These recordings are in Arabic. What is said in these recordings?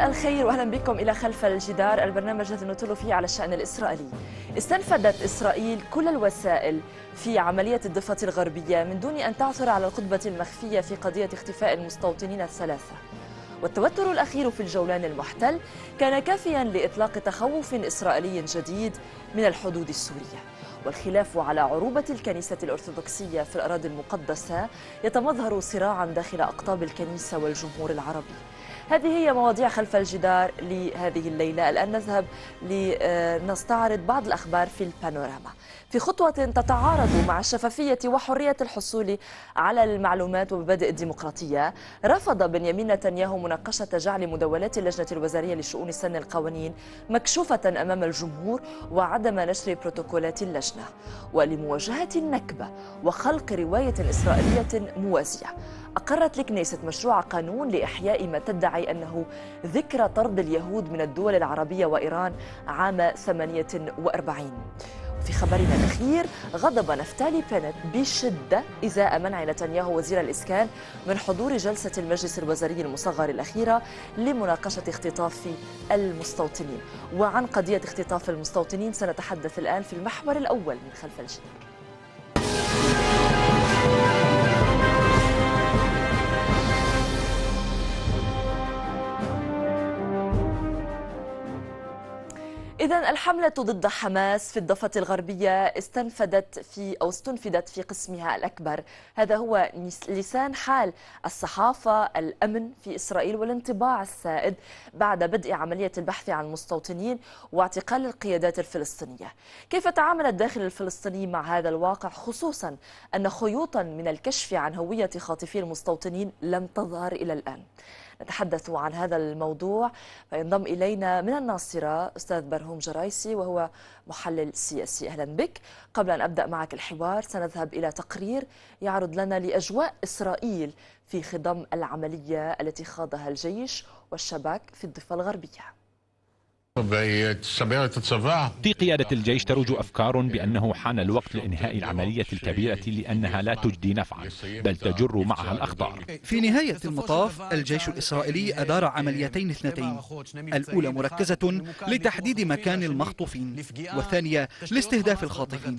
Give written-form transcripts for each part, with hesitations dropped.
مساء الخير واهلا بكم الى خلف الجدار، البرنامج الذي نطل فيه على الشأن الإسرائيلي. استنفذت إسرائيل كل الوسائل في عملية الضفة الغربية من دون أن تعثر على القطبة المخفية في قضية اختفاء المستوطنين الثلاثة، والتوتر الأخير في الجولان المحتل كان كافيا لإطلاق تخوف إسرائيلي جديد من الحدود السورية، والخلاف على عروبة الكنيسة الأرثوذكسية في الأراضي المقدسة يتمظهر صراعا داخل أقطاب الكنيسة والجمهور العربي. هذه هي مواضيع خلف الجدار لهذه الليلة. الآن نذهب لنستعرض بعض الأخبار في البانوراما. في خطوة تتعارض مع الشفافية وحرية الحصول على المعلومات ومبادئ الديمقراطية، رفض بنيامين نتنياهو مناقشة جعل مدونات اللجنة الوزارية لشؤون السن القوانين مكشوفة أمام الجمهور وعدم نشر بروتوكولات اللجنة. ولمواجهة النكبة وخلق رواية إسرائيلية موازية، أقرت الكنيسة مشروع قانون لإحياء ما تدعي أنه ذكرى طرد اليهود من الدول العربية وإيران عام 48. في خبرنا الأخير، غضب نفتالي بينيت بشدة إزاء منع نتنياهو وزير الإسكان من حضور جلسة المجلس الوزاري المصغر الأخيرة لمناقشة اختطاف المستوطنين. وعن قضية اختطاف المستوطنين سنتحدث الآن في المحور الأول من خلف الجدار. إذن الحملة ضد حماس في الضفة الغربية استنفدت في قسمها الأكبر. هذا هو لسان حال الصحافة، الأمن في إسرائيل والانطباع السائد بعد بدء عملية البحث عن المستوطنين واعتقال القيادات الفلسطينية. كيف تعامل الداخل الفلسطيني مع هذا الواقع، خصوصا أن خيوطا من الكشف عن هوية خاطفي المستوطنين لم تظهر إلى الآن؟ نتحدث عن هذا الموضوع. فينضم إلينا من الناصرة أستاذ برهوم جرايسي وهو محلل سياسي. أهلا بك. قبل أن أبدأ معك الحوار سنذهب إلى تقرير يعرض لنا لأجواء إسرائيل في خضم العملية التي خاضها الجيش والشباك في الضفة الغربية. في قيادة الجيش تروج أفكار بأنه حان الوقت لإنهاء العملية الكبيرة لأنها لا تجدي نفعا بل تجر معها الأخطار. في نهاية المطاف الجيش الإسرائيلي أدار عمليتين اثنتين، الأولى مركزة لتحديد مكان المخطوفين والثانية لاستهداف الخاطفين.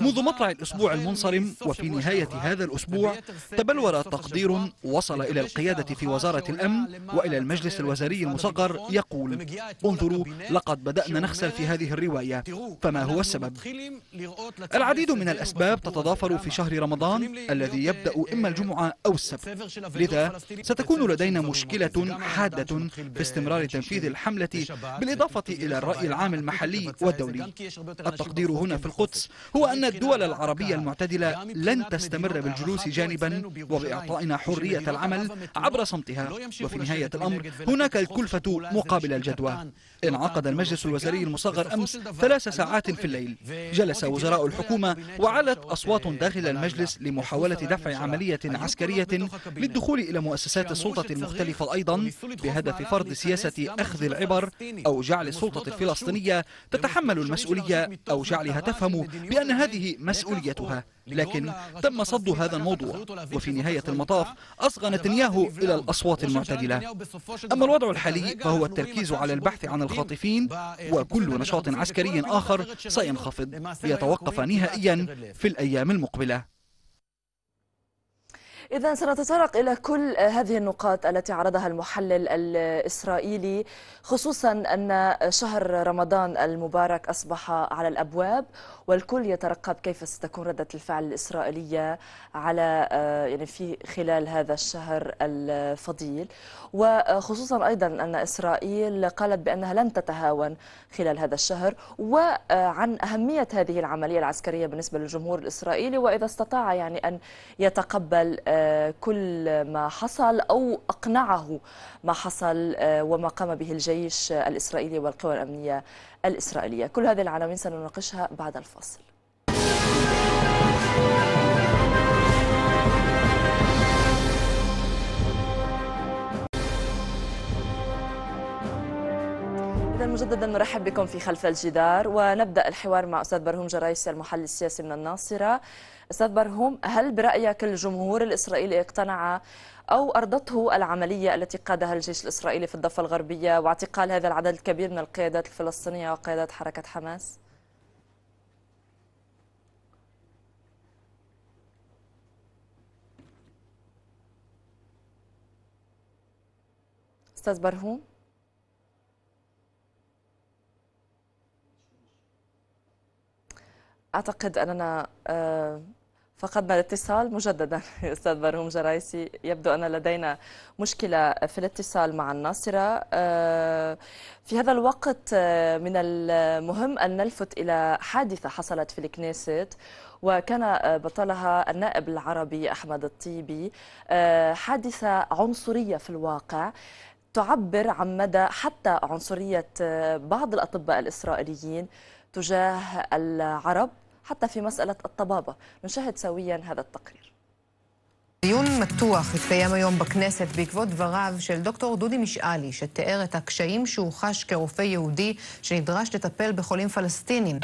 منذ مطلع الأسبوع المنصرم وفي نهاية هذا الأسبوع تبلور تقدير وصل إلى القيادة في وزارة الأمن وإلى المجلس الوزاري المصغر يقول: انظروا، لقد بدأنا نخسر في هذه الرواية، فما هو السبب؟ العديد من الأسباب تتضافر في شهر رمضان الذي يبدأ إما الجمعة أو السبت، لذا ستكون لدينا مشكلة حادة باستمرار تنفيذ الحملة بالإضافة إلى الرأي العام المحلي والدولي. التقدير هنا في القدس هو أن الدول العربية المعتدلة لن تستمر بالجلوس جانبا وبإعطائنا حرية العمل عبر صمتها، وفي نهاية الأمر هناك الكلفة مقابل الجدوى. انعقد المجلس الوزاري المصغر أمس 3 ساعات في الليل، جلس وزراء الحكومة وعلت أصوات داخل المجلس لمحاولة دفع عملية عسكرية للدخول إلى مؤسسات السلطة المختلفة أيضا بهدف فرض سياسة أخذ العبر أو جعل السلطة الفلسطينية تتحمل المسؤولية أو جعلها تفهم بأن هذه مسؤوليتها، لكن تم صد هذا الموضوع. وفي نهاية المطاف أصغى نتنياهو إلى الأصوات المعتدلة. أما الوضع الحالي فهو التركيز على البحث عن الخاطفين، وكل نشاط عسكري آخر سينخفض ليتوقف نهائيا في الأيام المقبلة. إذن سنتطرق إلى كل هذه النقاط التي عرضها المحلل الإسرائيلي، خصوصا أن شهر رمضان المبارك أصبح على الأبواب والكل يترقب كيف ستكون ردة الفعل الإسرائيلية على في خلال هذا الشهر الفضيل، وخصوصا أيضا أن إسرائيل قالت بأنها لن تتهاون خلال هذا الشهر، وعن أهمية هذه العملية العسكرية بالنسبة للجمهور الإسرائيلي، وإذا استطاع أن يتقبل كل ما حصل أو أقنعه ما حصل وما قام به الجيش الإسرائيلي والقوى الأمنية الإسرائيلية. كل هذه العناوين سنناقشها بعد الفاصل. مجددا نرحب بكم في خلف الجدار ونبدأ الحوار مع أستاذ برهوم جرايسي المحلل السياسي من الناصرة. أستاذ برهوم، هل برأيك الجمهور الإسرائيلي اقتنع أو أرضته العملية التي قادها الجيش الإسرائيلي في الضفة الغربية واعتقال هذا العدد الكبير من القيادات الفلسطينية وقيادات حركة حماس؟ أستاذ برهوم؟ أعتقد أننا فقدنا الاتصال مجددا. أستاذ برهوم جرايسي، يبدو أن لدينا مشكلة في الاتصال مع الناصرة. في هذا الوقت من المهم أن نلفت إلى حادثة حصلت في الكنيست وكان بطلها النائب العربي أحمد الطيبي، حادثة عنصرية في الواقع تعبر عن مدى حتى عنصرية بعض الأطباء الإسرائيليين تجاه العرب حتى في مسألة الطبابة. نشاهد سويا هذا التقرير. דיון מתוח התקיים היום בכנסת בעקבות דבריו של דוקטור דודי משאלי, שתיאר את הקשיים שהוא חש כרופא יהודי שנדרש לטפל בחולים פלסטינים.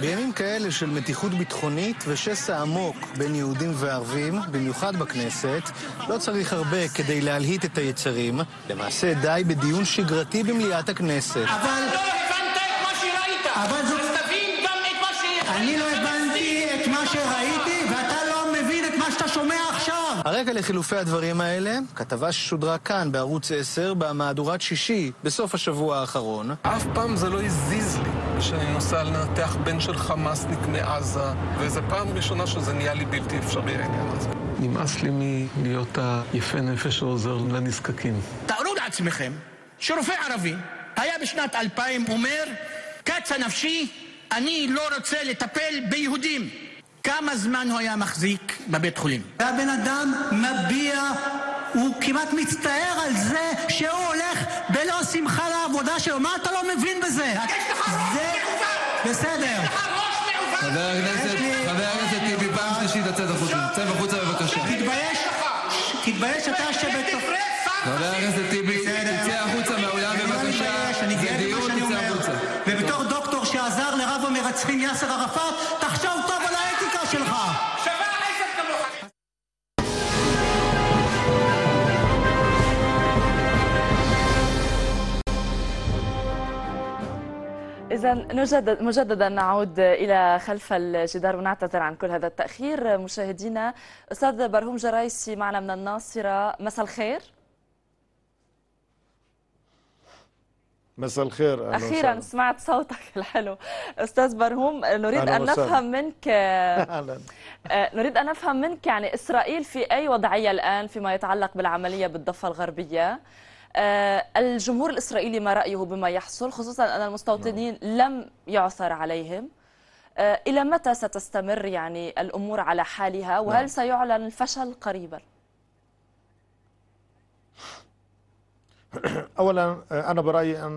בימים כאלה של מתיחות ביטחונית ושסע עמוק בין יהודים וערבים, במיוחד בכנסת, לא צריך הרבה כדי להלהיט את היצרים. למעשה די בדיון שגרתי במליאת הכנסת. אבל לא הבנת את מה שראית. אז תבין גם את מה שראית. אני לא הבנתי את מה שראיתי ואתה לא מבין את מה שאתה שומע עכשיו. הרקע לחילופי הדברים האלה, כתבה ששודרה כאן בערוץ 10 במהדורת שישי בסוף השבוע האחרון. אף פעם זה לא הזיז לי שאני נוסע לנתח בן של חמאסניק מעזה, וזו פעם ראשונה שזה נהיה לי בלתי אפשרי העניין הזה. נמאס לי מלהיות היפה נפש שעוזר לנזקקים. תארו לעצמכם שרופא ערבי היה בשנת 2000 אומר, קץ הנפשי, אני לא רוצה לטפל ביהודים. כמה זמן הוא היה מחזיק בבית חולים? והבן אדם מביע, הוא כמעט מצטער על זה שהוא הולך בלא שמחה לעבודה שלו. מה אתה לא מבין בזה? יש לך ראש מעובר! בסדר. יש לך ראש מעובר! חבר הכנסת טיבי, פעם שלישית לצאת החוצה. צא בחוצה בבקשה. תתבייש לך. תתבייש אתה שבתוך... חבר הכנסת טיבי, תצא החוצה מהאולם בבקשה. אני גאה במה שאני אומר. ובתור דוקטור שעזר לרב המרצחים יאסר ערפאת, תחשוב טוב על האתיקה שלך. إذا مجددا نعود إلى خلف الجدار ونعتذر عن كل هذا التأخير مشاهدينا. أستاذ برهوم جرايسي معنا من الناصرة، مساء الخير. مساء الخير. أخيرا سمعت صوتك الحلو. أستاذ برهوم، نريد أن نفهم منك يعني إسرائيل في أي وضعية الآن فيما يتعلق بالعملية بالضفة الغربية؟ الجمهور الإسرائيلي ما رأيه بما يحصل، خصوصا أن المستوطنين لم يعثر عليهم. إلى متى ستستمر يعني الأمور على حالها، وهل سيعلن الفشل قريبا؟ أولا أنا برأيي أن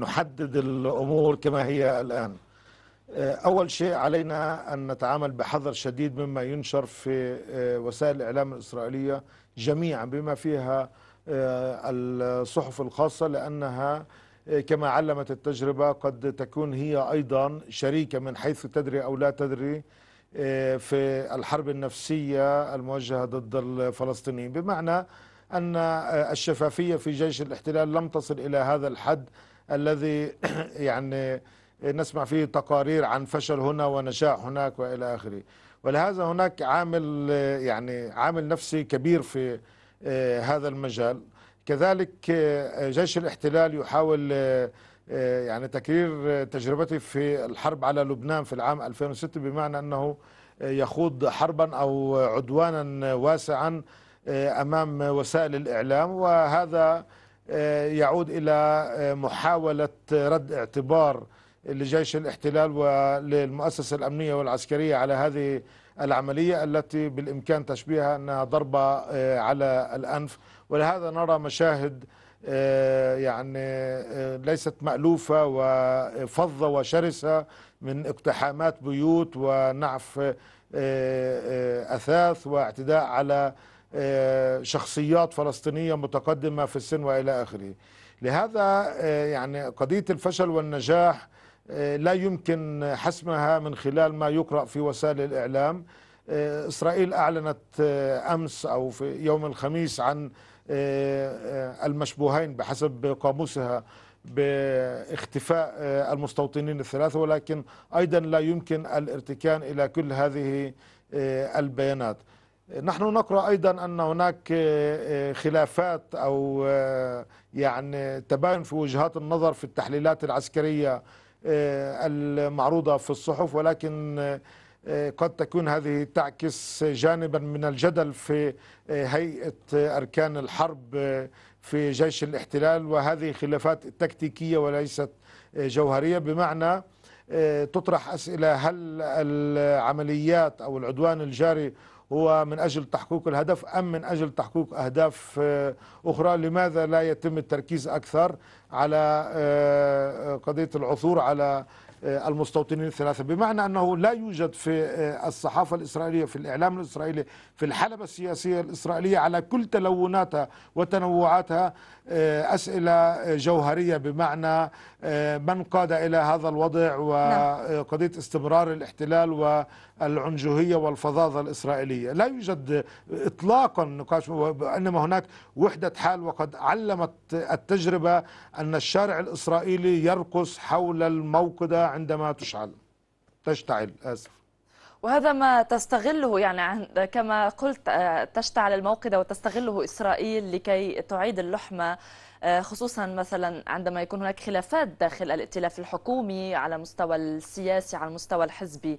نحدد الأمور كما هي الآن. أول شيء علينا أن نتعامل بحذر شديد مما ينشر في وسائل الإعلام الإسرائيلية جميعا بما فيها الصحف الخاصة، لأنها كما علمت التجربة قد تكون هي أيضا شريكة من حيث تدري أو لا تدري في الحرب النفسية الموجهة ضد الفلسطينيين، بمعنى أن الشفافية في جيش الاحتلال لم تصل إلى هذا الحد الذي يعني نسمع فيه تقارير عن فشل هنا ونجاح هناك وإلى آخره. ولهذا هناك عامل نفسي كبير في هذا المجال. كذلك جيش الاحتلال يحاول يعني تكرير تجربته في الحرب على لبنان في العام 2006، بمعنى أنه يخوض حربا أو عدوانا واسعا أمام وسائل الإعلام، وهذا يعود إلى محاولة رد اعتبار لجيش الاحتلال وللمؤسسة الأمنية والعسكرية على هذه العملية التي بالإمكان تشبيهها أنها ضربة على الأنف. ولهذا نرى مشاهد يعني ليست مألوفة وفظة وشرسة من اقتحامات بيوت ونعف أثاث واعتداء على شخصيات فلسطينية متقدمة في السن وإلى آخره. لهذا يعني قضية الفشل والنجاح لا يمكن حسمها من خلال ما يقرأ في وسائل الإعلام. إسرائيل أعلنت أمس أو في يوم الخميس عن المشبوهين بحسب قاموسها باختفاء المستوطنين الثلاثة، ولكن أيضا لا يمكن الارتكان إلى كل هذه البيانات. نحن نقرأ أيضا أن هناك خلافات أو يعني تباين في وجهات النظر في التحليلات العسكرية المعروضة في الصحف، ولكن قد تكون هذه تعكس جانبا من الجدل في هيئة أركان الحرب في جيش الاحتلال، وهذه خلافات تكتيكية وليست جوهرية، بمعنى تطرح أسئلة هل العمليات أو العدوان الجاري هو من أجل تحقيق الهدف أم من أجل تحقيق أهداف أخرى؟ لماذا لا يتم التركيز أكثر على قضية العثور على المستوطنين الثلاثة؟ بمعنى أنه لا يوجد في الصحافة الإسرائيلية، في الإعلام الإسرائيلي، في الحلبة السياسية الإسرائيلية على كل تلوناتها وتنوعاتها أسئلة جوهرية، بمعنى من قاد إلى هذا الوضع وقضية استمرار الاحتلال والعنجهية والفظاظة الإسرائيلية. لا يوجد إطلاقا نقاش، وإنما هناك وحدة حال. وقد علمت التجربة أن الشارع الإسرائيلي يرقص حول الموقدة عندما تشتعل. وهذا ما تستغله، يعني كما قلت تشتعل الموقدة وتستغله إسرائيل لكي تعيد اللحمة، خصوصا مثلا عندما يكون هناك خلافات داخل الائتلاف الحكومي على مستوى السياسي على المستوى الحزبي.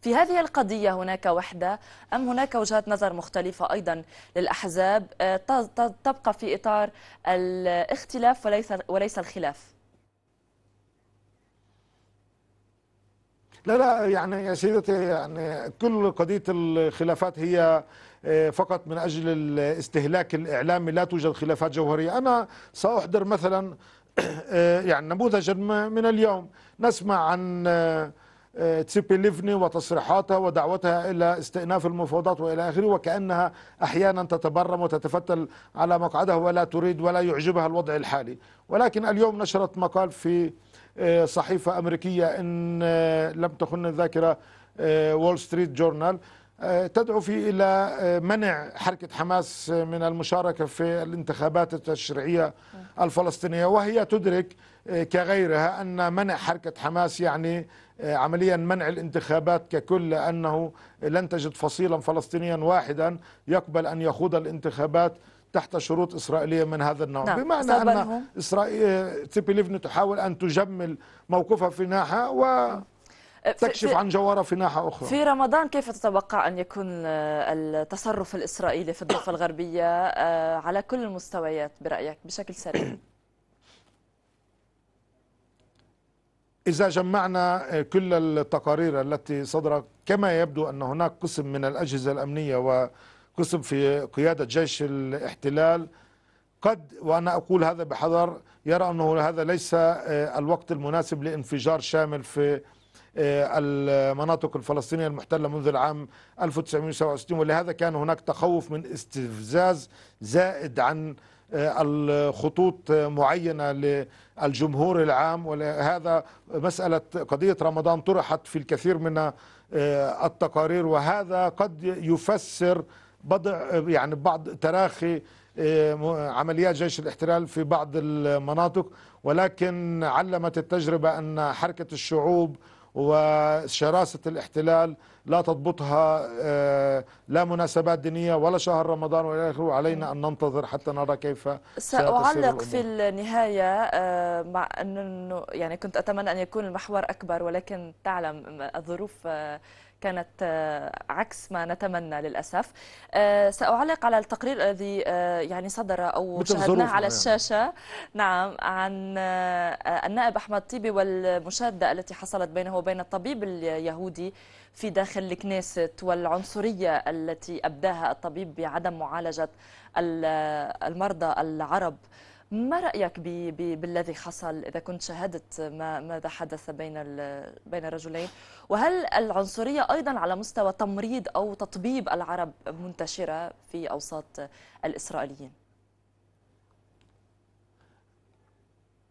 في هذه القضية هناك وحدة أم هناك وجهات نظر مختلفة أيضا للأحزاب تبقى في إطار الاختلاف وليس الخلاف؟ لا يعني يا سيدتي، يعني كل قضية الخلافات هي فقط من أجل الاستهلاك الإعلامي، لا توجد خلافات جوهرية. أنا سأحضر مثلا يعني نموذجا من اليوم، نسمع عن تسيبي ليفني وتصريحاتها ودعوتها إلى استئناف المفاوضات وإلى آخره، وكأنها أحيانا تتبرم وتتفتل على مقعدها ولا تريد ولا يعجبها الوضع الحالي. ولكن اليوم نشرت مقال في صحيفة أمريكية إن لم تخن الذاكرة، وول ستريت جورنال، تدعو فيه إلى منع حركة حماس من المشاركة في الانتخابات التشريعية الفلسطينية، وهي تدرك كغيرها أن منع حركة حماس يعني عمليا منع الانتخابات ككل، لأنه لن تجد فصيلا فلسطينيا واحدا يقبل أن يخوض الانتخابات تحت شروط إسرائيلية من هذا النوع. نعم. بمعنى أن إسرائيل تسيبي ليفني تحاول أن تجمل موقفها في ناحية وتكشف عن جوارها في ناحية أخرى. في رمضان كيف تتوقع أن يكون التصرف الإسرائيلي في الضفة الغربية على كل المستويات برأيك بشكل سريع؟ إذا جمعنا كل التقارير التي صدرت، كما يبدو أن هناك قسم من الأجهزة الأمنية وقسم في قيادة جيش الاحتلال قد، وأنا أقول هذا بحذر، يرى أنه هذا ليس الوقت المناسب لانفجار شامل في المناطق الفلسطينية المحتلة منذ العام 1967، ولهذا كان هناك تخوف من استفزاز زائد عن الخطوط معينة للجمهور العام. ولهذا مسألة قضية رمضان طرحت في الكثير من التقارير، وهذا قد يفسر يعني بعض تراخي عمليات جيش الاحتلال في بعض المناطق. ولكن علمت التجربة أن حركة الشعوب وشراسة الاحتلال لا تضبطها لا مناسبات دينية ولا شهر رمضان ولا آخره. علينا أن ننتظر حتى نرى كيف ستصير الأمور. سأعلق في النهاية مع أنه يعني كنت أتمنى أن يكون المحور أكبر، ولكن تعلم الظروف كانت عكس ما نتمنى للأسف. سأعلق على التقرير الذي يعني صدر أو شاهدناه على الشاشة، نعم، عن النائب أحمد الطيبي والمشادة التي حصلت بينه وبين الطبيب اليهودي في داخل الكنيست، والعنصرية التي أبداها الطبيب بعدم معالجة المرضى العرب ما رأيك بالذي حصل إذا كنت شاهدت ماذا حدث بين الرجلين؟ وهل العنصرية أيضا على مستوى تمريض أو تطبيب العرب منتشرة في أوساط الإسرائيليين؟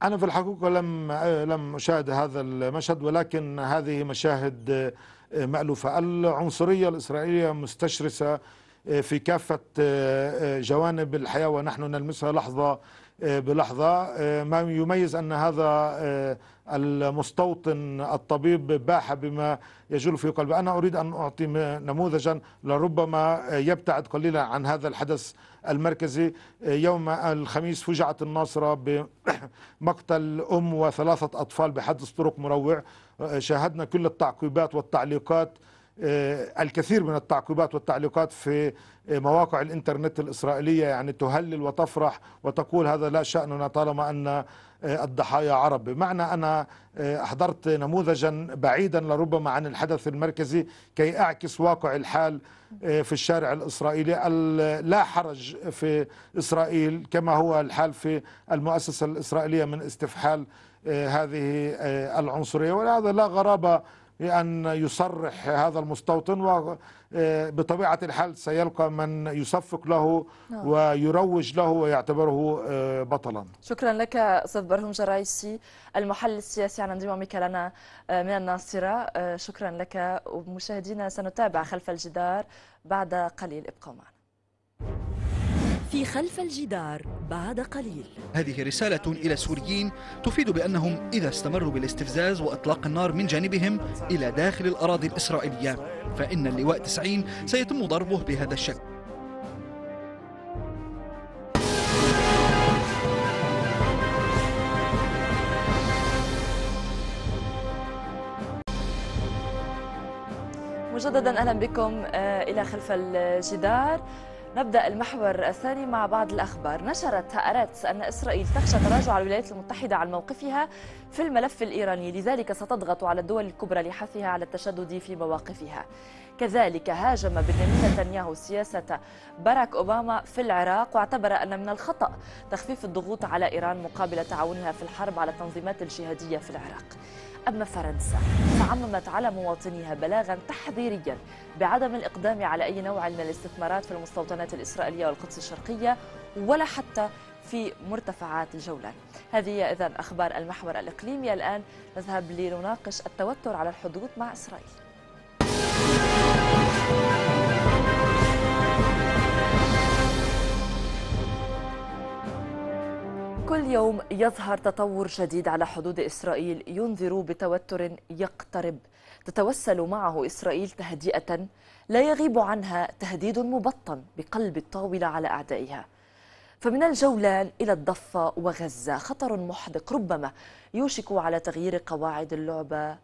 أنا في الحقيقة لم أشاهد هذا المشهد، ولكن هذه مشاهد مألوفة. العنصرية الإسرائيلية مستشرسة في كافة جوانب الحياة، ونحن نلمسها لحظة بلحظة. ما يميز أن هذا المستوطن الطبيب باح بما يجول في قلبه. أنا أريد أن أعطي نموذجا لربما يبتعد قليلا عن هذا الحدث المركزي. يوم الخميس فجعت الناصرة بمقتل أم وثلاثة أطفال بحادث طرق مروع. شاهدنا كل التعقيبات والتعليقات، الكثير من التعقيبات والتعليقات في مواقع الإنترنت الإسرائيلية، يعني تهلل وتفرح وتقول هذا لا شأننا طالما أن الضحايا عرب. بمعنى أنا أحضرت نموذجا بعيدا لربما عن الحدث المركزي كي أعكس واقع الحال في الشارع الإسرائيلي. لا حرج في إسرائيل كما هو الحال في المؤسسة الإسرائيلية من استفحال هذه العنصرية، وهذا لا غرابة لأن يصرح هذا المستوطن، وبطبيعة الحال سيلقى من يصفق له ويروج له ويعتبره بطلا. شكرا لك أستاذ برهوم جرايسي، المحلل السياسي عن انضمامك لنا من الناصرة. شكرا لك، ومشاهدينا سنتابع خلف الجدار بعد قليل، ابقوا معنا في خلف الجدار بعد قليل. هذه رسالة إلى السوريين تفيد بأنهم إذا استمروا بالاستفزاز وإطلاق النار من جانبهم إلى داخل الأراضي الإسرائيلية فإن اللواء 90 سيتم ضربه بهذا الشكل. مجددا أهلا بكم إلى خلف الجدار. نبدأ المحور الثاني مع بعض الأخبار. نشرت هآرتس أن إسرائيل تخشى تراجع الولايات المتحدة عن موقفها في الملف الإيراني، لذلك ستضغط على الدول الكبرى لحثها على التشدد في مواقفها. كذلك هاجم بنيامين نتنياهو سياسة باراك أوباما في العراق، واعتبر أن من الخطأ تخفيف الضغوط على إيران مقابل تعاونها في الحرب على التنظيمات الجهادية في العراق. أما فرنسا فعممت على مواطنيها بلاغا تحذيريا بعدم الإقدام على أي نوع من الاستثمارات في المستوطنات الإسرائيلية والقدس الشرقية ولا حتى في مرتفعات الجولان. هذه إذن أخبار المحور الإقليمي. الآن نذهب لنناقش التوتر على الحدود مع إسرائيل. كل يوم يظهر تطور جديد على حدود إسرائيل ينذر بتوتر يقترب، تتوسل معه إسرائيل تهدئة لا يغيب عنها تهديد مبطن بقلب الطاولة على أعدائها. فمن الجولان إلى الضفة وغزة خطر محدق ربما يوشك على تغيير قواعد اللعبة.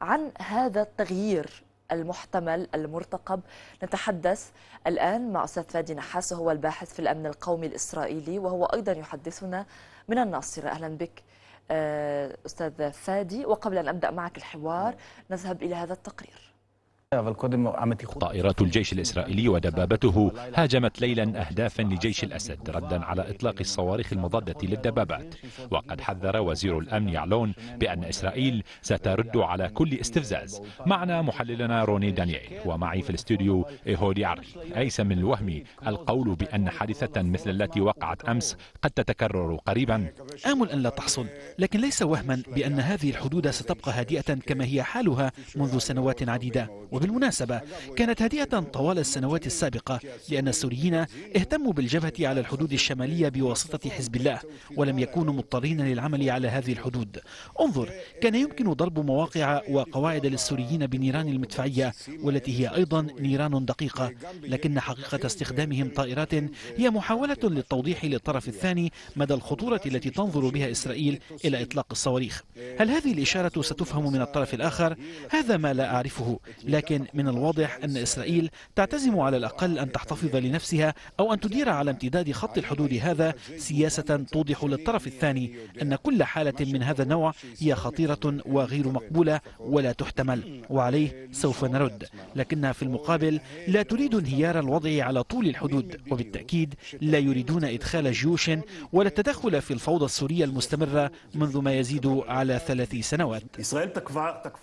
عن هذا التغيير المحتمل المرتقب نتحدث الآن مع أستاذ فادي نحاس، وهو الباحث في الأمن القومي الإسرائيلي، وهو أيضا يحدثنا من الناصرة. أهلا بك أستاذ فادي، وقبل أن أبدأ معك الحوار نذهب إلى هذا التقرير. طائرات الجيش الإسرائيلي ودبابته هاجمت ليلا أهدافا لجيش الأسد ردا على إطلاق الصواريخ المضادة للدبابات، وقد حذر وزير الأمن يعلون بأن إسرائيل سترد على كل استفزاز. معنا محللنا روني دانييل، ومعي في الاستوديو إيهودي عري. أيس من الوهم القول بأن حادثة مثل التي وقعت أمس قد تتكرر قريبا؟ آمل أن لا تحصل، لكن ليس وهما بأن هذه الحدود ستبقى هادئة كما هي حالها منذ سنوات عديدة. وبالمناسبة كانت هادئة طوال السنوات السابقة لأن السوريين اهتموا بالجبهة على الحدود الشمالية بواسطة حزب الله ولم يكونوا مضطرين للعمل على هذه الحدود. انظر، كان يمكن ضرب مواقع وقواعد للسوريين بنيران المدفعية والتي هي أيضا نيران دقيقة، لكن حقيقة استخدامهم طائرات هي محاولة للتوضيح للطرف الثاني مدى الخطورة التي تنظر بها إسرائيل إلى إطلاق الصواريخ. هل هذه الإشارة ستفهم من الطرف الآخر؟ هذا ما لا أعرفه، لكن ولكن من الواضح أن إسرائيل تعتزم على الأقل أن تحتفظ لنفسها أو أن تدير على امتداد خط الحدود هذا سياسة توضح للطرف الثاني أن كل حالة من هذا النوع هي خطيرة وغير مقبولة ولا تحتمل، وعليه سوف نرد، لكنها في المقابل لا تريد انهيار الوضع على طول الحدود، وبالتأكيد لا يريدون إدخال جيوش ولا التدخل في الفوضى السورية المستمرة منذ ما يزيد على 3 سنوات.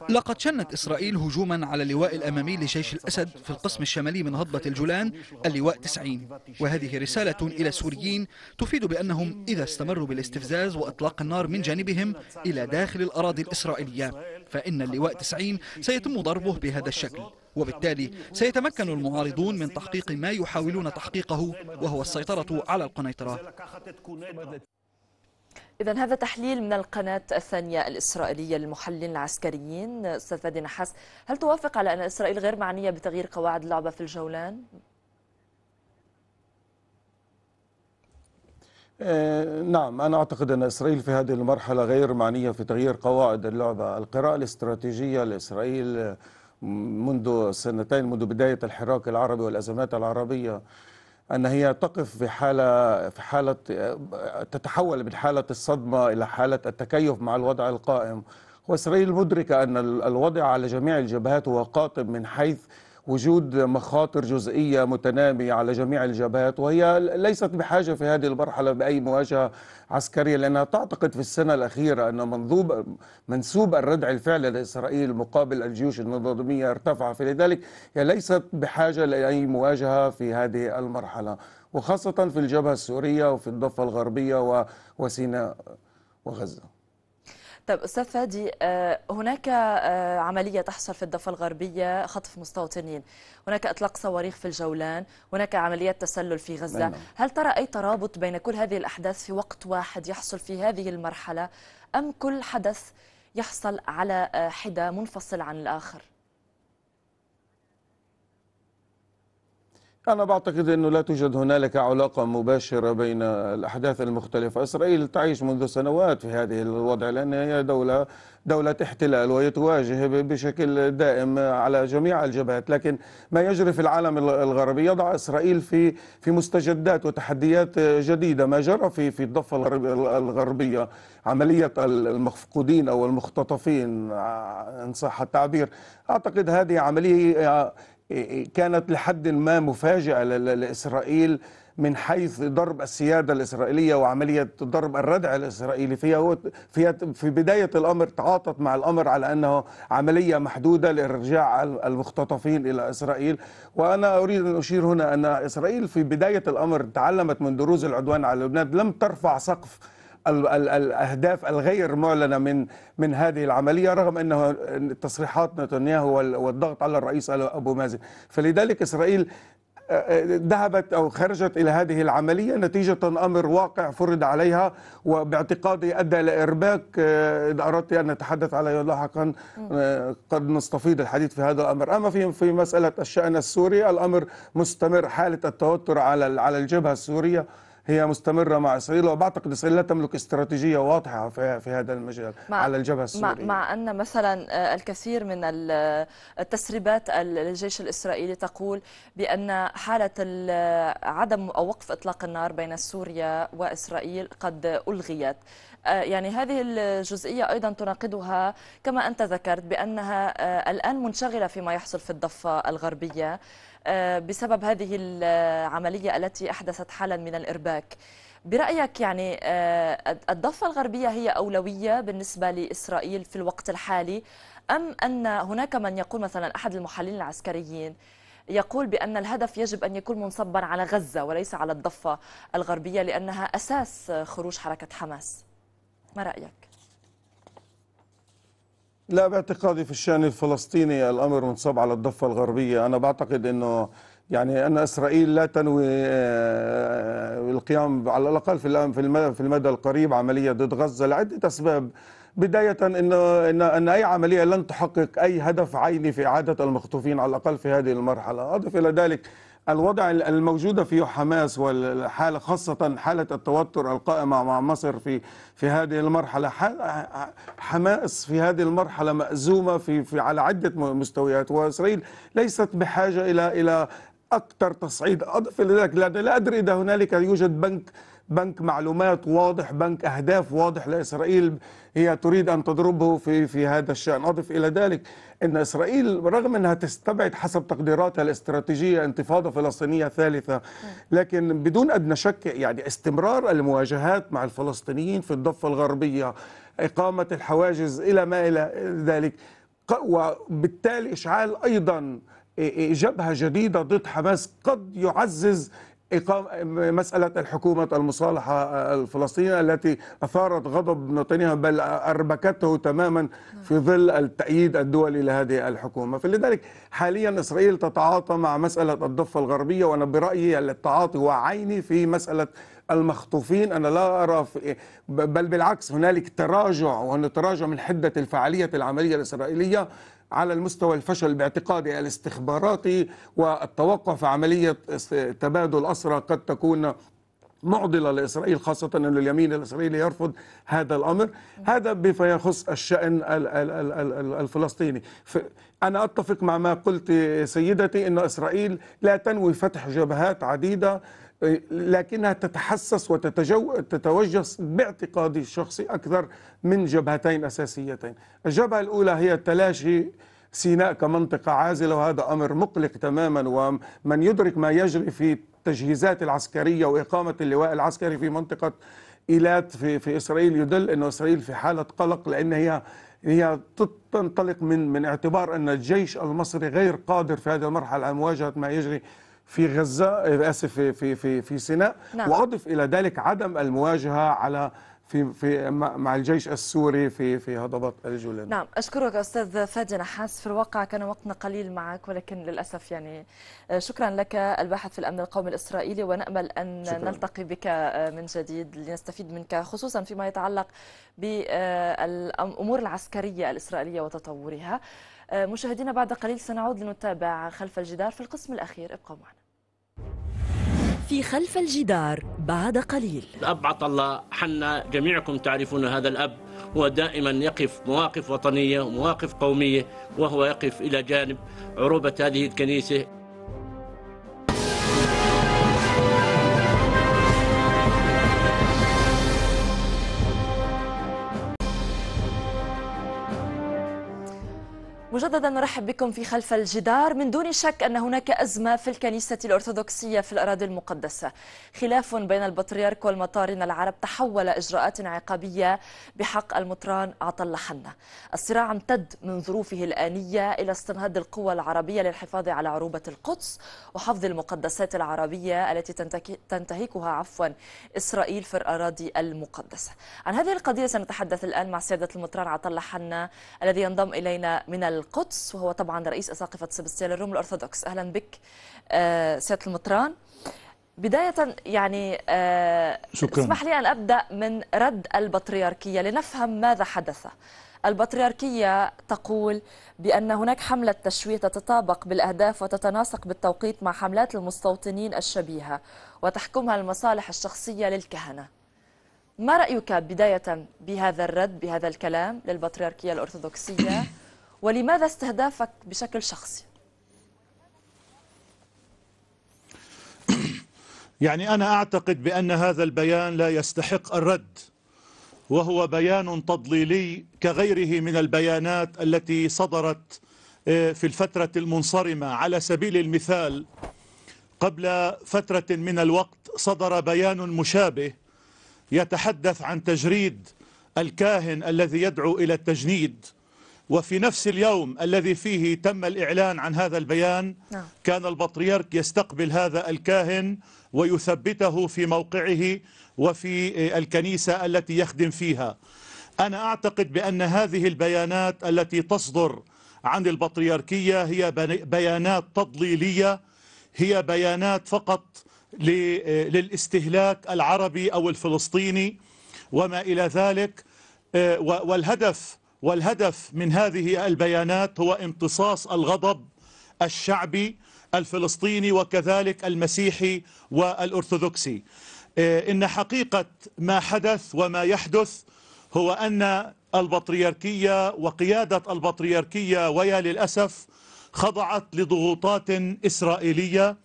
لقد شنت إسرائيل هجوما على اللواء الأمامي لجيش الأسد في القسم الشمالي من هضبة الجولان، اللواء 90، وهذه رسالة إلى السوريين تفيد بأنهم إذا استمروا بالاستفزاز وإطلاق النار من جانبهم إلى داخل الأراضي الإسرائيلية فإن اللواء 90 سيتم ضربه بهذا الشكل، وبالتالي سيتمكن المعارضون من تحقيق ما يحاولون تحقيقه وهو السيطرة على القنيطرة. إذن هذا تحليل من القناة الثانية الإسرائيلية للمحللين العسكريين. أستاذ فادي نحاس، هل توافق على أن إسرائيل غير معنية بتغيير قواعد اللعبة في الجولان؟ نعم، أنا أعتقد أن إسرائيل في هذه المرحلة غير معنية في تغيير قواعد اللعبة. القراءة الاستراتيجية لإسرائيل منذ سنتين، منذ بداية الحراك العربي والأزمات العربية، أن هي تقف في حالة تتحول من حالة الصدمة إلى حالة التكيف مع الوضع القائم، وإسرائيل مدركة أن الوضع على جميع الجبهات هو قاتم من حيث وجود مخاطر جزئية متنامية على جميع الجبهات، وهي ليست بحاجة في هذه المرحلة بأي مواجهة عسكرية، لأنها تعتقد في السنة الأخيرة أن منسوب الردع الفعلي لإسرائيل مقابل الجيوش النظامية ارتفع، فلذلك هي ليست بحاجة لأي مواجهة في هذه المرحلة، وخاصة في الجبهة السورية وفي الضفة الغربية وسيناء وغزة. طيب أستاذ فادي، هناك عملية تحصل في الضفة الغربية، خطف مستوطنين، هناك إطلاق صواريخ في الجولان، هناك عمليات تسلل في غزة، هل ترى أي ترابط بين كل هذه الأحداث في وقت واحد يحصل في هذه المرحلة، أم كل حدث يحصل على حدة منفصل عن الآخر؟ أنا بعتقد أنه لا توجد هنالك علاقة مباشرة بين الأحداث المختلفة. إسرائيل تعيش منذ سنوات في هذه الوضع، لأن هي دولة احتلال وهي تواجه بشكل دائم على جميع الجبهات، لكن ما يجري في العالم الغربي يضع إسرائيل في مستجدات وتحديات جديدة. ما جرى في الضفة الغربية، عملية المفقودين أو المختطفين إن صح التعبير، أعتقد هذه عملية كانت لحد ما مفاجئة لإسرائيل من حيث ضرب السيادة الإسرائيلية وعملية ضرب الردع الإسرائيلي فيها. في بداية الأمر تعاطت مع الأمر على أنه عملية محدودة لإرجاع المختطفين إلى إسرائيل، وأنا أريد أن أشير هنا أن إسرائيل في بداية الأمر تعلمت من دروز العدوان على لبنان، لم ترفع سقف الأهداف الغير معلنة من هذه العملية، رغم أنه تصريحات نتنياهو والضغط على الرئيس أبو مازن، فلذلك إسرائيل ذهبت أو خرجت إلى هذه العملية نتيجة أمر واقع فرض عليها، وباعتقادي أدى إلى إرباك. إذا أردت أن نتحدث عليه لاحقا قد نستفيد الحديث في هذا الأمر. أما في مسألة الشأن السوري، الأمر مستمر، حالة التوتر على الجبهة السورية هي مستمرة مع إسرائيل، وأعتقد إسرائيل لا تملك استراتيجية واضحة في هذا المجال على الجبهة السورية، مع أن مثلا الكثير من التسريبات للجيش الإسرائيلي تقول بأن حالة عدم أو وقف إطلاق النار بين سوريا وإسرائيل قد ألغيت. يعني هذه الجزئية أيضا تناقضها كما أنت ذكرت بأنها الآن منشغلة فيما يحصل في الضفة الغربية بسبب هذه العملية التي أحدثت حالا من الإرباك. برأيك يعني الضفة الغربية هي أولوية بالنسبة لإسرائيل في الوقت الحالي، أم أن هناك من يقول مثلا أحد المحللين العسكريين يقول بأن الهدف يجب أن يكون منصبا على غزة وليس على الضفة الغربية لأنها أساس خروج حركة حماس؟ ما رأيك؟ لا، باعتقادي في الشأن الفلسطيني الأمر منصب على الضفة الغربية. أنا بعتقد أنه يعني أن إسرائيل لا تنوي القيام على الأقل في المدى القريب عملية ضد غزة لعدة أسباب. بداية أن أي عملية لن تحقق أي هدف عيني في إعادة المخطوفين على الأقل في هذه المرحلة. أضف إلى ذلك الوضع الموجودة فيه حماس والحالة، خاصة حالة التوتر القائمة مع مصر في هذه المرحلة. حماس في هذه المرحلة مأزومة في على عدة مستويات، وإسرائيل ليست بحاجة إلى أكثر تصعيد. أضف إلى ذلك لا أدري إذا هنالك يوجد بنك معلومات واضح، بنك أهداف واضح لإسرائيل هي تريد أن تضربه في هذا الشأن. أضف إلى ذلك أن إسرائيل رغم أنها تستبعد حسب تقديراتها الاستراتيجية انتفاضة فلسطينية ثالثة، لكن بدون أدنى شك يعني استمرار المواجهات مع الفلسطينيين في الضفة الغربية، إقامة الحواجز إلى ما إلى ذلك، وبالتالي إشعال أيضا جبهة جديدة ضد حماس قد يعزز مسألة الحكومة المصالحة الفلسطينية التي أثارت غضب نتنياهو بل أربكته تماما في ظل التأييد الدولي لهذه الحكومة. فلذلك حاليا إسرائيل تتعاطى مع مسألة الضفة الغربية، وأنا برأيي التعاطي وعيني في مسألة المخطوفين. أنا لا أرى بل بالعكس هنالك تراجع، وهنا تراجع من حدة الفعالية العملية الإسرائيلية على المستوى الفشل باعتقادي الاستخباراتي، والتوقع في عملية تبادل أسرى قد تكون معضلة لإسرائيل، خاصة أن اليمين الإسرائيلي يرفض هذا الأمر. هذا بما يخص الشأن الفلسطيني. أنا أتفق مع ما قلت سيدتي أن إسرائيل لا تنوي فتح جبهات عديدة، لكنها تتحسس وتتوجس باعتقادي الشخصي أكثر من جبهتين أساسيتين. الجبهة الأولى هي تلاشي سيناء كمنطقة عازلة، وهذا أمر مقلق تماما، ومن يدرك ما يجري في التجهيزات العسكرية وإقامة اللواء العسكري في منطقة إيلات في إسرائيل يدل أن إسرائيل في حالة قلق، لأن هي تنطلق من اعتبار أن الجيش المصري غير قادر في هذه المرحلة على مواجهة ما يجري في غزة، آسف، في سيناء. نعم. وأضف إلى ذلك عدم المواجهة على في مع الجيش السوري في هضبة الجولان. نعم، أشكرك أستاذ فادي نحاس. في الواقع كان وقتنا قليل معك، ولكن للأسف يعني شكرا لك، الباحث في الأمن القومي الإسرائيلي، ونأمل أن نلتقي بك من جديد لنستفيد منك خصوصا فيما يتعلق بالأمور العسكرية الإسرائيلية وتطورها. مشاهدينا، بعد قليل سنعود لنتابع خلف الجدار في القسم الأخير، ابقوا معنا. في خلف الجدار بعد قليل. الأب عطا الله حنا، جميعكم تعرفون هذا الأب، هو دائما يقف مواقف وطنية ومواقف قومية، وهو يقف إلى جانب عروبة هذه الكنيسة. مجددا نرحب بكم في خلف الجدار. من دون شك أن هناك أزمة في الكنيسة الأرثوذكسية في الأراضي المقدسة. خلاف بين البطريرك والمطارين العرب تحول إجراءات عقابية بحق المطران عطا الله حنا. الصراع امتد من ظروفه الآنية إلى استنهاض القوى العربية للحفاظ على عروبة القدس وحفظ المقدسات العربية التي تنتهكها إسرائيل في الأراضي المقدسة. عن هذه القضية سنتحدث الآن مع سيادة المطران عطا الله حنا الذي ينضم إلينا من القدس، وهو طبعا رئيس اساقفه سبستيان للروم الارثوذكس. اهلا بك سياده المطران. بدايه يعني اسمح لي ان ابدا من رد البطريركيه لنفهم ماذا حدث. البطريركيه تقول بان هناك حمله تشويه تتطابق بالاهداف وتتناسق بالتوقيت مع حملات المستوطنين الشبيهه وتحكمها المصالح الشخصيه للكهنه. ما رايك بدايه بهذا الرد، بهذا الكلام للبطريركيه الارثوذكسيه، ولماذا استهدافك بشكل شخصي؟ يعني أنا أعتقد بأن هذا البيان لا يستحق الرد، وهو بيان تضليلي كغيره من البيانات التي صدرت في الفترة المنصرمة. على سبيل المثال قبل فترة من الوقت صدر بيان مشابه يتحدث عن تجريد الكاهن الذي يدعو إلى التجنيد، وفي نفس اليوم الذي فيه تم الإعلان عن هذا البيان كان البطريرك يستقبل هذا الكاهن ويثبته في موقعه وفي الكنيسة التي يخدم فيها. أنا أعتقد بأن هذه البيانات التي تصدر عن البطريركية هي بيانات تضليلية، هي بيانات فقط للاستهلاك العربي أو الفلسطيني وما إلى ذلك. والهدف من هذه البيانات هو امتصاص الغضب الشعبي الفلسطيني وكذلك المسيحي والأرثوذكسي. إن حقيقة ما حدث وما يحدث هو أن البطريركية وقيادة البطريركية ويا للأسف خضعت لضغوطات إسرائيلية،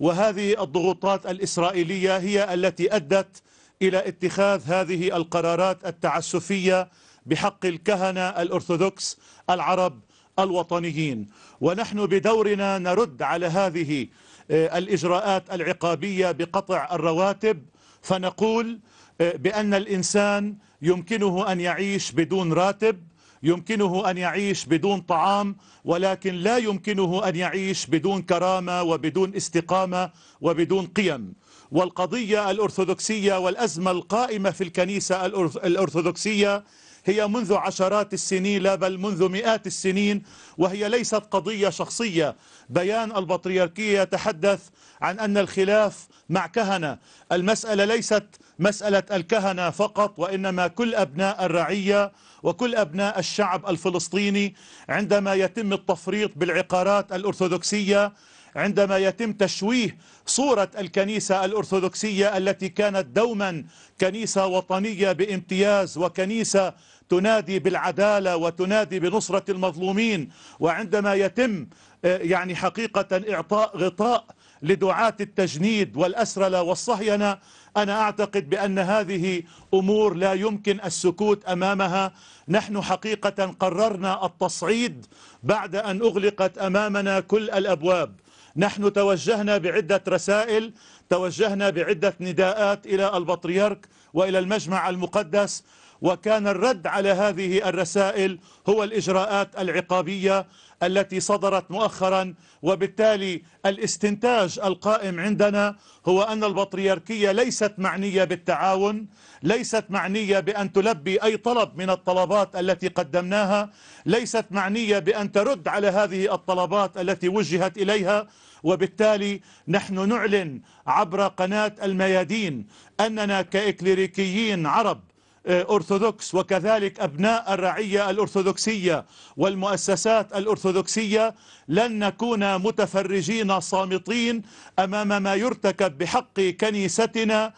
وهذه الضغوطات الإسرائيلية هي التي أدت إلى اتخاذ هذه القرارات التعسفية بحق الكهنة الأرثوذكس العرب الوطنيين. ونحن بدورنا نرد على هذه الإجراءات العقابية بقطع الرواتب، فنقول بأن الإنسان يمكنه أن يعيش بدون راتب، يمكنه أن يعيش بدون طعام، ولكن لا يمكنه أن يعيش بدون كرامة وبدون استقامة وبدون قيم. والقضية الأرثوذكسية والأزمة القائمة في الكنيسة الأرثوذكسية هي منذ عشرات السنين، لا بل منذ مئات السنين، وهي ليست قضية شخصية. بيان البطريركية يتحدث عن أن الخلاف مع كهنة، المسألة ليست مسألة الكهنة فقط، وإنما كل أبناء الرعية وكل أبناء الشعب الفلسطيني. عندما يتم التفريط بالعقارات الأرثوذكسية، عندما يتم تشويه صورة الكنيسة الأرثوذكسية التي كانت دوما كنيسة وطنية بامتياز وكنيسة تنادي بالعدالة وتنادي بنصرة المظلومين، وعندما يتم يعني حقيقة إعطاء غطاء لدعاة التجنيد والأسرلة والصهينة، أنا أعتقد بأن هذه أمور لا يمكن السكوت أمامها. نحن حقيقة قررنا التصعيد بعد أن أغلقت أمامنا كل الأبواب. نحن توجهنا بعدة رسائل، توجهنا بعدة نداءات إلى البطريرك وإلى المجمع المقدس، وكان الرد على هذه الرسائل هو الإجراءات العقابية التي صدرت مؤخرا. وبالتالي الاستنتاج القائم عندنا هو أن البطريركية ليست معنية بالتعاون، ليست معنية بأن تلبي أي طلب من الطلبات التي قدمناها، ليست معنية بأن ترد على هذه الطلبات التي وجهت إليها. وبالتالي نحن نعلن عبر قناة الميادين أننا كإكليريكيين عرب أرثوذكس وكذلك أبناء الرعية الأرثوذكسية والمؤسسات الأرثوذكسية لن نكون متفرجين صامتين أمام ما يرتكب بحق كنيستنا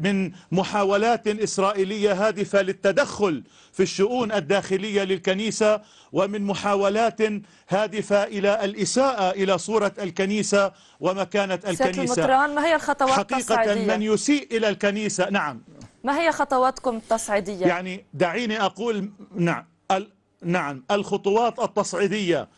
من محاولات إسرائيلية هادفة للتدخل في الشؤون الداخلية للكنيسة، ومن محاولات هادفة إلى الإساءة إلى صورة الكنيسة ومكانة الكنيسة. ما هي الخطوات حقيقة من يسيء إلى الكنيسة؟ نعم، ما هي خطواتكم التصعيدية؟ يعني دعيني أقول نعم الخطوات التصعيدية.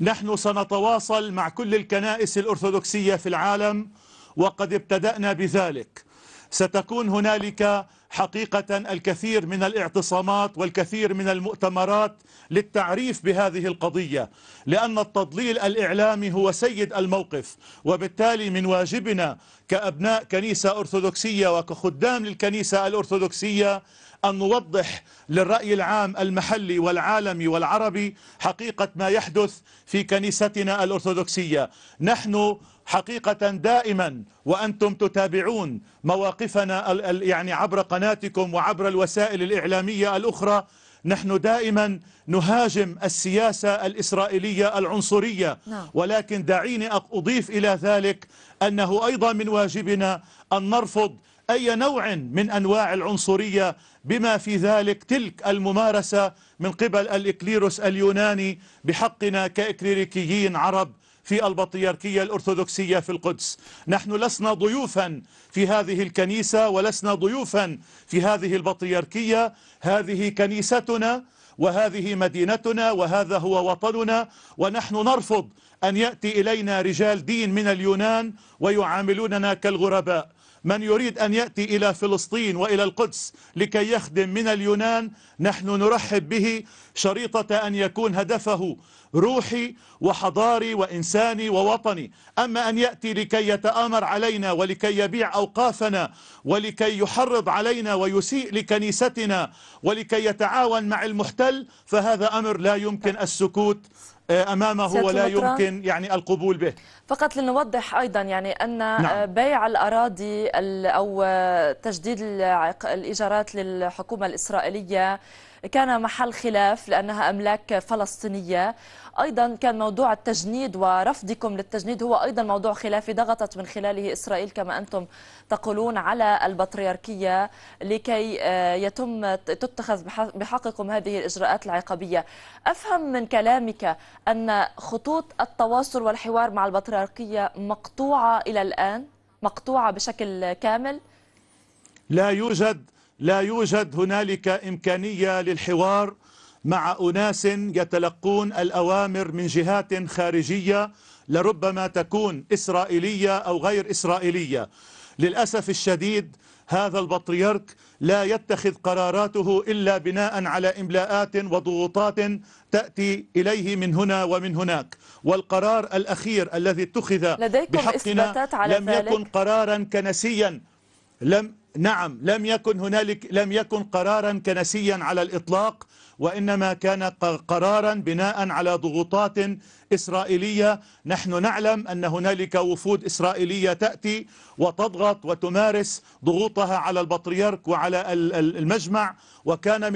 نحن سنتواصل مع كل الكنائس الأرثوذكسية في العالم، وقد ابتدأنا بذلك. ستكون هنالك حقيقة الكثير من الاعتصامات والكثير من المؤتمرات للتعريف بهذه القضية، لأن التضليل الإعلامي هو سيد الموقف. وبالتالي من واجبنا كأبناء كنيسة أرثوذكسية وكخدام للكنيسة الأرثوذكسية أن نوضح للرأي العام المحلي والعالمي والعربي حقيقة ما يحدث في كنيستنا الأرثوذكسية. نحن حقيقة دائما وأنتم تتابعون مواقفنا يعني عبر قناتكم وعبر الوسائل الإعلامية الأخرى، نحن دائما نهاجم السياسة الإسرائيلية العنصرية، ولكن دعيني أضيف إلى ذلك أنه أيضا من واجبنا أن نرفض أي نوع من أنواع العنصرية بما في ذلك تلك الممارسة من قبل الإكليروس اليوناني بحقنا كإكليريكيين عرب في البطريركية الأرثوذكسية في القدس. نحن لسنا ضيوفا في هذه الكنيسة ولسنا ضيوفا في هذه البطريركية، هذه كنيستنا وهذه مدينتنا وهذا هو وطننا، ونحن نرفض أن يأتي إلينا رجال دين من اليونان ويعاملوننا كالغرباء. من يريد أن يأتي إلى فلسطين وإلى القدس لكي يخدم من اليونان نحن نرحب به، شريطة أن يكون هدفه روحي وحضاري وإنساني ووطني. أما أن يأتي لكي يتآمر علينا ولكي يبيع أوقافنا ولكي يحرض علينا ويسيء لكنيستنا ولكي يتعاون مع المحتل، فهذا أمر لا يمكن السكوت أمامه ولا يمكن يعني القبول به. فقط لنوضح أيضا يعني أن بيع الأراضي أو تجديد الإيجارات للحكومة الإسرائيلية كان محل خلاف لأنها أملاك فلسطينية. أيضا كان موضوع التجنيد ورفضكم للتجنيد هو أيضا موضوع خلافي ضغطت من خلاله إسرائيل كما أنتم تقولون على البطريركية لكي تتخذ بحقكم هذه الإجراءات العقابية. أفهم من كلامك أن خطوط التواصل والحوار مع البطريركية مقطوعة إلى الآن، مقطوعة بشكل كامل؟ لا يوجد هنالك إمكانية للحوار مع أناس يتلقون الأوامر من جهات خارجية لربما تكون إسرائيلية أو غير إسرائيلية. للأسف الشديد هذا البطريرك لا يتخذ قراراته إلا بناء على إملاءات وضغوطات تأتي إليه من هنا ومن هناك، والقرار الأخير الذي اتخذ بحقنا لم يكن قرارا كنسيا. لم يكن قرارا كنسيا على الإطلاق، وإنما كان قرارا بناء على ضغوطات إسرائيلية. نحن نعلم أن هنالك وفود إسرائيلية تأتي وتضغط وتمارس ضغوطها على البطريرك وعلى المجمع، وكان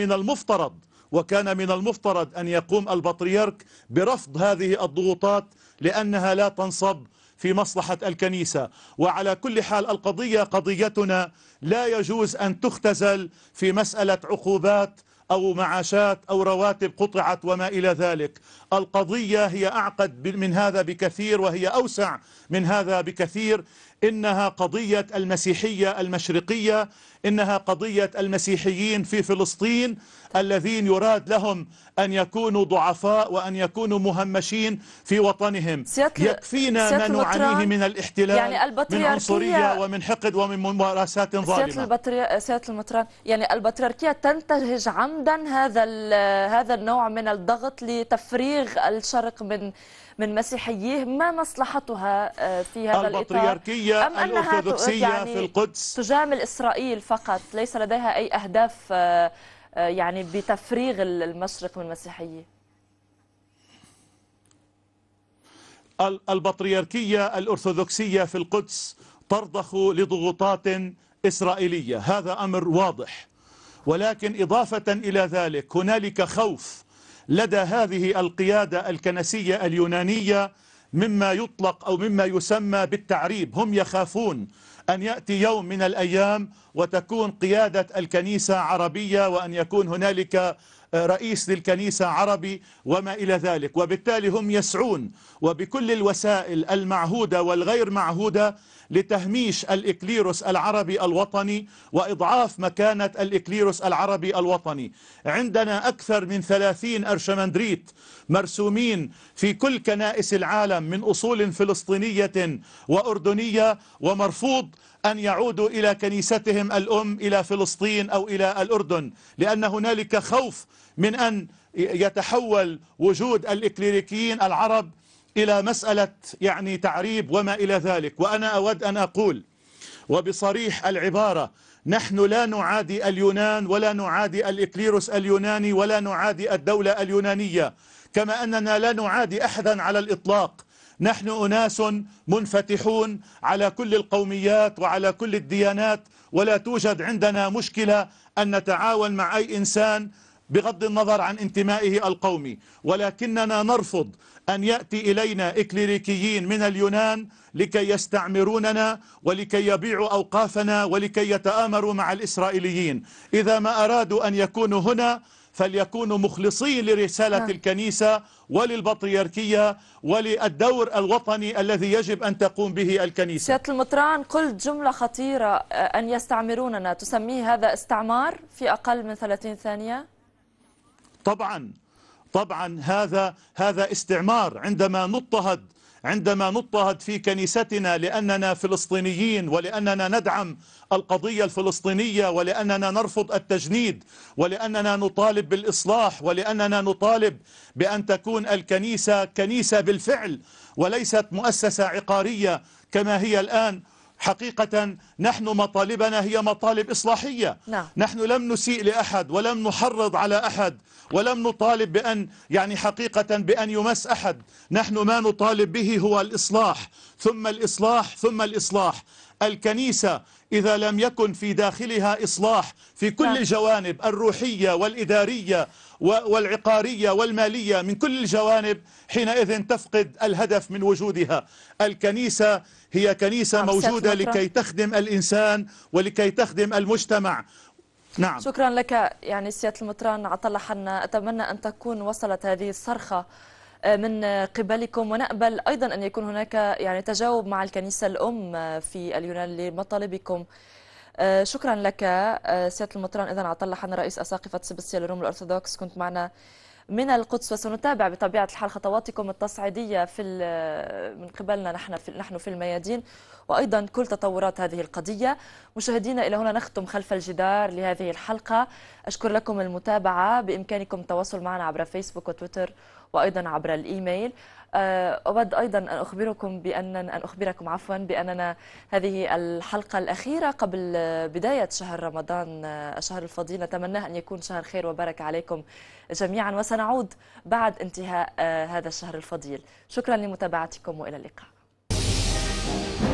من المفترض أن يقوم البطريرك برفض هذه الضغوطات لأنها لا تنصب في مصلحة الكنيسة. وعلى كل حال القضية قضيتنا، لا يجوز أن تختزل في مسألة عقوبات أو معاشات أو رواتب قطعت وما إلى ذلك. القضية هي أعقد من هذا بكثير وهي أوسع من هذا بكثير. إنها قضية المسيحية المشرقية، إنها قضية المسيحيين في فلسطين الذين يراد لهم أن يكونوا ضعفاء وأن يكونوا مهمشين في وطنهم. يكفينا ما نعانيه من الاحتلال، يعني من عنصرية ومن حقد ومن ممارسات ظالمة. سيادة المطران، يعني البطريركية تنتهج عمدا هذا النوع من الضغط لتفريغ الشرق من مسيحييه. ما مصلحتها في هذا الإطار؟ أم أنها يعني في القدس تجامل إسرائيل فقط، ليس لديها أي أهداف يعني بتفريغ المشرق من المسيحية؟ البطريركية الأرثوذكسية في القدس ترضخ لضغوطات إسرائيلية، هذا أمر واضح. ولكن إضافة إلى ذلك هنالك خوف لدى هذه القيادة الكنسية اليونانية مما يطلق أو مما يسمى بالتعريب. هم يخافون أن يأتي يوم من الأيام وتكون قيادة الكنيسة عربية وأن يكون هنالك رئيس للكنيسة عربي وما إلى ذلك، وبالتالي هم يسعون وبكل الوسائل المعهودة والغير معهودة لتهميش الإكليروس العربي الوطني وإضعاف مكانة الإكليروس العربي الوطني. عندنا أكثر من 30 أرشمندريت مرسومين في كل كنائس العالم من أصول فلسطينية وأردنية، ومرفوض أن يعودوا إلى كنيستهم الأم إلى فلسطين أو إلى الأردن، لأن هنالك خوف من أن يتحول وجود الإكليريكيين العرب إلى مسألة يعني تعريب وما إلى ذلك. وأنا أود أن أقول وبصريح العبارة، نحن لا نعادي اليونان ولا نعادي الإكليروس اليوناني ولا نعادي الدولة اليونانية، كما أننا لا نعادي أحدا على الإطلاق. نحن أناس منفتحون على كل القوميات وعلى كل الديانات، ولا توجد عندنا مشكلة أن نتعاون مع أي إنسان بغض النظر عن انتمائه القومي. ولكننا نرفض أن يأتي إلينا إكليريكيين من اليونان لكي يستعمروننا ولكي يبيعوا أوقافنا ولكي يتآمروا مع الإسرائيليين. إذا ما أرادوا أن يكونوا هنا فليكونوا مخلصين لرسالة الكنيسة وللبطريركية وللدور الوطني الذي يجب أن تقوم به الكنيسة. سيادة المطران، قلت جملة خطيرة، أن يستعمروننا، تسميه هذا استعمار في أقل من 30 ثانية؟ طبعا هذا استعمار. عندما نضطهد في كنيستنا لأننا فلسطينيين ولأننا ندعم القضية الفلسطينية ولأننا نرفض التجنيد ولأننا نطالب بالإصلاح ولأننا نطالب بأن تكون الكنيسة كنيسة بالفعل وليست مؤسسة عقارية كما هي الآن. حقيقة نحن مطالبنا هي مطالب إصلاحية. نحن لم نسيء لأحد ولم نحرض على أحد ولم نطالب بأن يعني حقيقة بأن يمس أحد. نحن ما نطالب به هو الإصلاح ثم الإصلاح ثم الإصلاح. الكنيسة إذا لم يكن في داخلها إصلاح في كل الجوانب الروحية والإدارية والعقارية والمالية من كل الجوانب، حينئذ تفقد الهدف من وجودها. الكنيسة هي كنيسة موجودة لكي تخدم الإنسان ولكي تخدم المجتمع. نعم. شكرا لك يعني سيادة المطران عطا الله حنا، أتمنى أن تكون وصلت هذه الصرخة من قبلكم، ونأمل أيضا أن يكون هناك يعني تجاوب مع الكنيسة الأم في اليونان لمطالبكم. شكرا لك سيادة المطران إذن عطا الله حنا رئيس أساقفة سبستيا للروم الأرثوذكس، كنت معنا من القدس، وسنتابع بطبيعة الحال خطواتكم التصعيدية من قبلنا نحن في الميادين، وأيضا كل تطورات هذه القضية. مشاهدينا إلى هنا نختم خلف الجدار لهذه الحلقة، أشكر لكم المتابعة، بإمكانكم التواصل معنا عبر فيسبوك وتويتر وأيضا عبر الإيميل. أود أيضا أن أخبركم بأننا هذه الحلقة الأخيرة قبل بداية شهر رمضان، شهر الفضيل، نتمناه أن يكون شهر خير وبركة عليكم جميعا، وسنعود بعد انتهاء هذا الشهر الفضيل. شكرا لمتابعتكم وإلى اللقاء.